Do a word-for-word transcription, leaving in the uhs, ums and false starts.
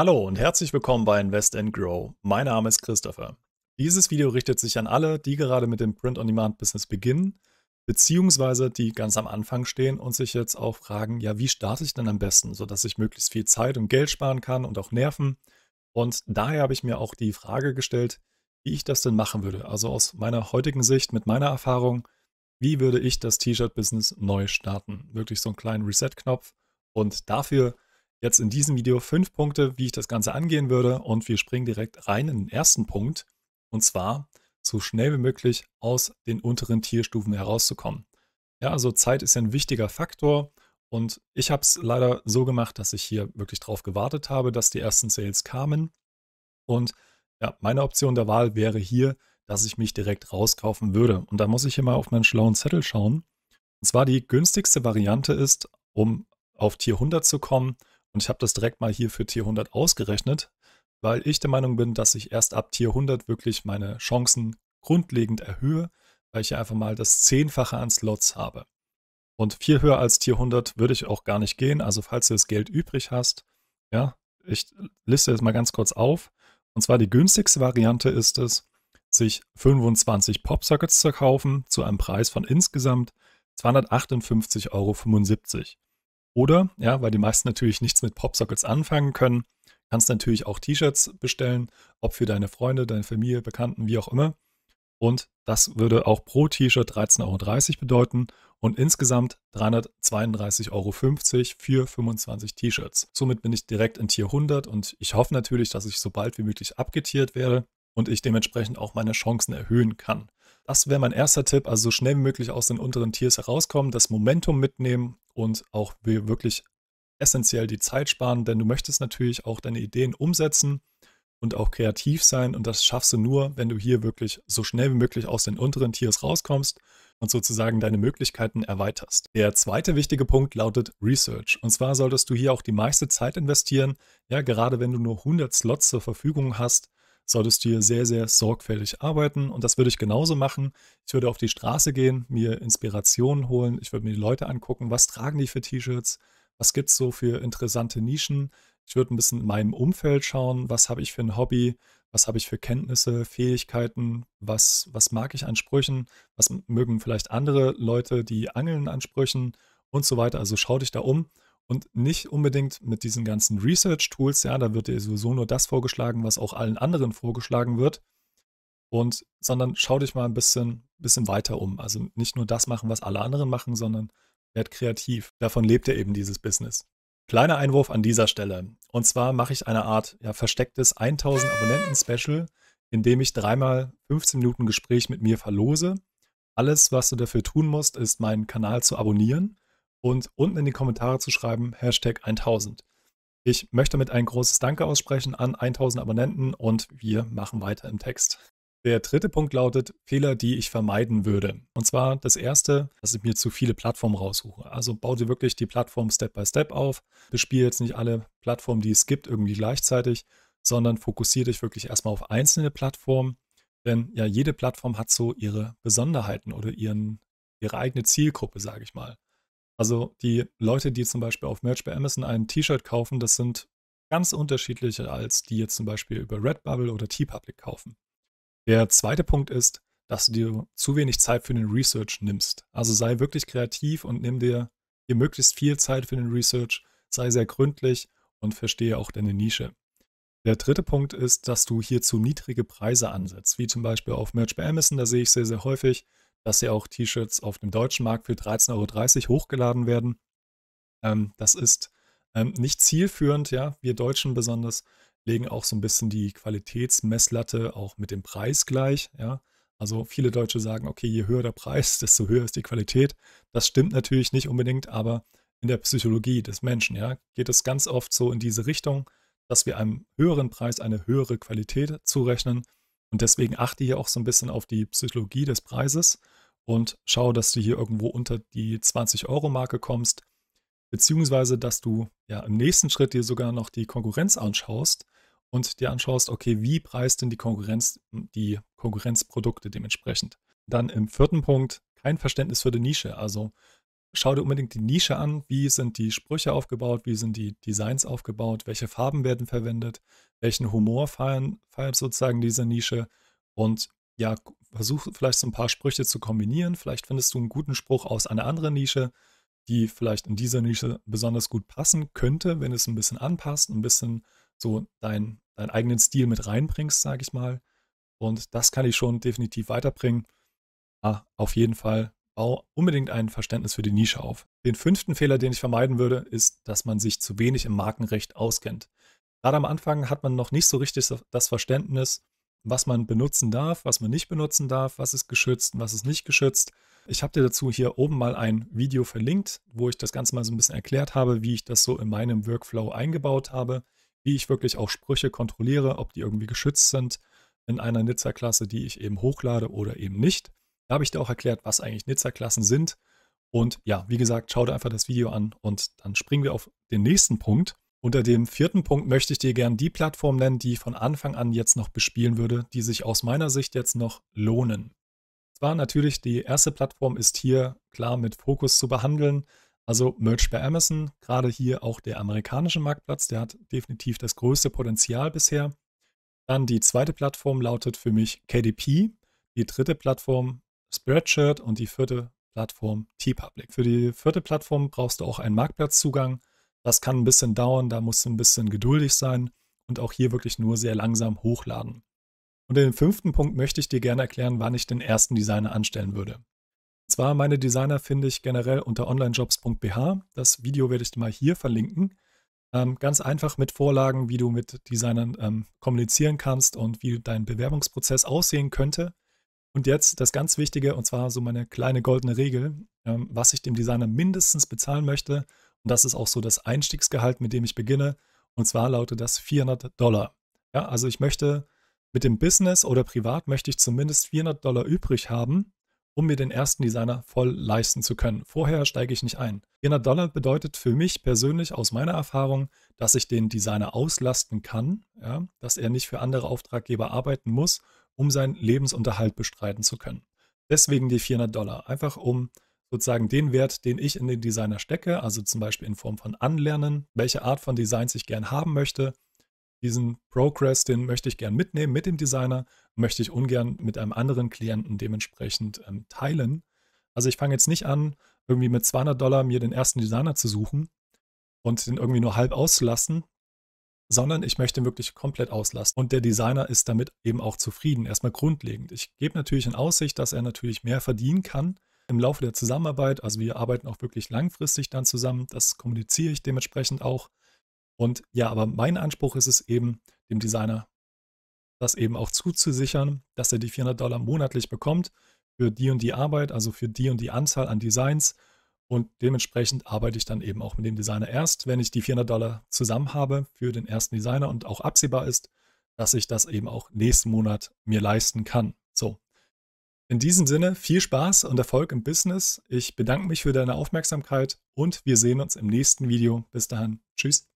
Hallo und herzlich willkommen bei Invest and Grow. Mein Name ist Christopher. Dieses Video richtet sich an alle, die gerade mit dem Print-on-Demand-Business beginnen, beziehungsweise die ganz am Anfang stehen und sich jetzt auch fragen, ja, wie starte ich denn am besten, sodass ich möglichst viel Zeit und Geld sparen kann und auch Nerven. Und daher habe ich mir auch die Frage gestellt, wie ich das denn machen würde. Also aus meiner heutigen Sicht, mit meiner Erfahrung, wie würde ich das T-Shirt-Business neu starten? Wirklich so einen kleinen Reset-Knopf und dafür jetzt in diesem Video fünf Punkte, wie ich das Ganze angehen würde, und wir springen direkt rein in den ersten Punkt, und zwar so schnell wie möglich aus den unteren Tierstufen herauszukommen. Ja, also Zeit ist ein wichtiger Faktor und ich habe es leider so gemacht, dass ich hier wirklich drauf gewartet habe, dass die ersten Sales kamen, und ja, meine Option der Wahl wäre hier, dass ich mich direkt rauskaufen würde, und da muss ich hier mal auf meinen schlauen Zettel schauen. Und zwar die günstigste Variante ist, um auf Tier hundert zu kommen. Und ich habe das direkt mal hier für Tier hundert ausgerechnet, weil ich der Meinung bin, dass ich erst ab Tier hundert wirklich meine Chancen grundlegend erhöhe, weil ich hier einfach mal das Zehnfache an Slots habe. Und viel höher als Tier hundert würde ich auch gar nicht gehen. Also falls du das Geld übrig hast, ja, ich liste jetzt mal ganz kurz auf. Und zwar die günstigste Variante ist es, sich fünfundzwanzig Pop Sockets zu kaufen zu einem Preis von insgesamt zweihundertachtundfünfzig Euro fünfundsiebzig. Oder, ja, weil die meisten natürlich nichts mit Pop Sockets anfangen können, kannst natürlich auch T-Shirts bestellen, ob für deine Freunde, deine Familie, Bekannten, wie auch immer. Und das würde auch pro T-Shirt dreizehn Euro dreißig bedeuten und insgesamt dreihundertzweiunddreißig Euro fünfzig für fünfundzwanzig T-Shirts. Somit bin ich direkt in Tier hundert und ich hoffe natürlich, dass ich so bald wie möglich abgetiert werde und ich dementsprechend auch meine Chancen erhöhen kann. Das wäre mein erster Tipp, also so schnell wie möglich aus den unteren Tiers herauskommen, das Momentum mitnehmen und auch wirklich essentiell die Zeit sparen, denn du möchtest natürlich auch deine Ideen umsetzen und auch kreativ sein, und das schaffst du nur, wenn du hier wirklich so schnell wie möglich aus den unteren Tiers rauskommst und sozusagen deine Möglichkeiten erweiterst. Der zweite wichtige Punkt lautet Research, und zwar solltest du hier auch die meiste Zeit investieren, ja, gerade wenn du nur hundert Slots zur Verfügung hast, solltest du hier sehr, sehr sorgfältig arbeiten, und das würde ich genauso machen. Ich würde auf die Straße gehen, mir Inspirationen holen, ich würde mir die Leute angucken, was tragen die für T-Shirts, was gibt es so für interessante Nischen. Ich würde ein bisschen in meinem Umfeld schauen, was habe ich für ein Hobby, was habe ich für Kenntnisse, Fähigkeiten, was, was mag ich an Sprüchen, was mögen vielleicht andere Leute, die angeln, an Sprüchen und so weiter. Also schau dich da um. Und nicht unbedingt mit diesen ganzen Research-Tools, ja, da wird dir sowieso nur das vorgeschlagen, was auch allen anderen vorgeschlagen wird, und, sondern schau dich mal ein bisschen, bisschen weiter um. Also nicht nur das machen, was alle anderen machen, sondern werd kreativ. Davon lebt ja eben dieses Business. Kleiner Einwurf an dieser Stelle. Und zwar mache ich eine Art, ja, verstecktes tausend Abonnenten Special, in dem ich dreimal fünfzehn Minuten Gespräch mit mir verlose. Alles, was du dafür tun musst, ist, meinen Kanal zu abonnieren und unten in die Kommentare zu schreiben, Hashtag tausend. Ich möchte damit ein großes Danke aussprechen an tausend Abonnenten, und wir machen weiter im Text. Der dritte Punkt lautet Fehler, die ich vermeiden würde. Und zwar das erste, dass ich mir zu viele Plattformen raussuche. Also bau dir wirklich die Plattform Step by Step auf. Bespiel jetzt nicht alle Plattformen, die es gibt, irgendwie gleichzeitig, sondern fokussiere dich wirklich erstmal auf einzelne Plattformen. Denn ja, jede Plattform hat so ihre Besonderheiten oder ihren, ihre eigene Zielgruppe, sage ich mal. Also die Leute, die zum Beispiel auf Merch by Amazon ein T-Shirt kaufen, das sind ganz unterschiedliche, als die jetzt zum Beispiel über Redbubble oder TeePublic kaufen. Der zweite Punkt ist, dass du dir zu wenig Zeit für den Research nimmst. Also sei wirklich kreativ und nimm dir hier möglichst viel Zeit für den Research, sei sehr gründlich und verstehe auch deine Nische. Der dritte Punkt ist, dass du hier zu niedrige Preise ansetzt, wie zum Beispiel auf Merch by Amazon, da sehe ich sehr, sehr häufig, dass ja auch T-Shirts auf dem deutschen Markt für dreizehn Euro dreißig hochgeladen werden. Ähm, das ist ähm, nicht zielführend, ja. Wir Deutschen besonders legen auch so ein bisschen die Qualitätsmesslatte auch mit dem Preis gleich, ja. Also viele Deutsche sagen, okay, je höher der Preis, desto höher ist die Qualität. Das stimmt natürlich nicht unbedingt, aber in der Psychologie des Menschen, ja, geht es ganz oft so in diese Richtung, dass wir einem höheren Preis eine höhere Qualität zurechnen. Und deswegen achte hier auch so ein bisschen auf die Psychologie des Preises und schaue, dass du hier irgendwo unter die zwanzig Euro Marke kommst, beziehungsweise dass du ja im nächsten Schritt dir sogar noch die Konkurrenz anschaust und dir anschaust, okay, wie preist denn die Konkurrenz die Konkurrenzprodukte dementsprechend. Dann im vierten Punkt kein Verständnis für die Nische. Also Schau dir unbedingt die Nische an, wie sind die Sprüche aufgebaut, wie sind die Designs aufgebaut, welche Farben werden verwendet, welchen Humor feiert sozusagen diese Nische und ja, versuch vielleicht so ein paar Sprüche zu kombinieren. Vielleicht findest du einen guten Spruch aus einer anderen Nische, die vielleicht in dieser Nische besonders gut passen könnte, wenn du es ein bisschen anpasst, ein bisschen so dein, deinen eigenen Stil mit reinbringst, sage ich mal. Und das kann ich schon definitiv weiterbringen. Ah, auf jeden Fall. Bau unbedingt ein Verständnis für die Nische auf. Den fünften Fehler, den ich vermeiden würde, ist, dass man sich zu wenig im Markenrecht auskennt. Gerade am Anfang hat man noch nicht so richtig das Verständnis, was man benutzen darf, was man nicht benutzen darf, was ist geschützt und was ist nicht geschützt. Ich habe dir dazu hier oben mal ein Video verlinkt, wo ich das Ganze mal so ein bisschen erklärt habe, wie ich das so in meinem Workflow eingebaut habe, wie ich wirklich auch Sprüche kontrolliere, ob die irgendwie geschützt sind in einer Nizza-Klasse, die ich eben hochlade oder eben nicht. Da habe ich dir auch erklärt, was eigentlich Nizza-Klassen sind. Und ja, wie gesagt, schau dir einfach das Video an und dann springen wir auf den nächsten Punkt. Unter dem vierten Punkt möchte ich dir gerne die Plattform nennen, die ich von Anfang an jetzt noch bespielen würde, die sich aus meiner Sicht jetzt noch lohnen. Zwar natürlich, die erste Plattform ist hier klar mit Fokus zu behandeln, also Merch by Amazon, gerade hier auch der amerikanische Marktplatz, der hat definitiv das größte Potenzial bisher. Dann die zweite Plattform lautet für mich K D P, die dritte Plattform Spreadshirt und die vierte Plattform TeePublic. Für die vierte Plattform brauchst du auch einen Marktplatzzugang. Das kann ein bisschen dauern, da musst du ein bisschen geduldig sein und auch hier wirklich nur sehr langsam hochladen. Und den fünften Punkt möchte ich dir gerne erklären, wann ich den ersten Designer anstellen würde. Und zwar meine Designer finde ich generell unter onlinejobs punkt p h. Das Video werde ich dir mal hier verlinken. Ähm, ganz einfach mit Vorlagen, wie du mit Designern ähm, kommunizieren kannst und wie dein Bewerbungsprozess aussehen könnte. Und jetzt das ganz Wichtige, und zwar so meine kleine goldene Regel, ähm, was ich dem Designer mindestens bezahlen möchte. Und das ist auch so das Einstiegsgehalt, mit dem ich beginne. Und zwar lautet das vierhundert Dollar. Ja, also ich möchte mit dem Business oder privat möchte ich zumindest vierhundert Dollar übrig haben, um mir den ersten Designer voll leisten zu können. Vorher steige ich nicht ein. vierhundert Dollar bedeutet für mich persönlich aus meiner Erfahrung, dass ich den Designer auslasten kann, ja, dass er nicht für andere Auftraggeber arbeiten muss, um seinen Lebensunterhalt bestreiten zu können. Deswegen die vierhundert Dollar, einfach um sozusagen den Wert, den ich in den Designer stecke, also zum Beispiel in Form von Anlernen, welche Art von Designs ich gern haben möchte. Diesen Progress, den möchte ich gern mitnehmen mit dem Designer, möchte ich ungern mit einem anderen Klienten dementsprechend ähm, teilen. Also ich fange jetzt nicht an, irgendwie mit zweihundert Dollar mir den ersten Designer zu suchen und den irgendwie nur halb auszulassen, sondern ich möchte ihn wirklich komplett auslasten. Und der Designer ist damit eben auch zufrieden, erstmal grundlegend. Ich gebe natürlich in Aussicht, dass er natürlich mehr verdienen kann im Laufe der Zusammenarbeit. Also wir arbeiten auch wirklich langfristig dann zusammen. Das kommuniziere ich dementsprechend auch. Und ja, aber mein Anspruch ist es eben, dem Designer das eben auch zuzusichern, dass er die vierhundert Dollar monatlich bekommt für die und die Arbeit, also für die und die Anzahl an Designs. Und dementsprechend arbeite ich dann eben auch mit dem Designer erst, wenn ich die vierhundert Dollar zusammen habe für den ersten Designer und auch absehbar ist, dass ich das eben auch nächsten Monat mir leisten kann. So, in diesem Sinne viel Spaß und Erfolg im Business. Ich bedanke mich für deine Aufmerksamkeit und wir sehen uns im nächsten Video. Bis dahin. Tschüss.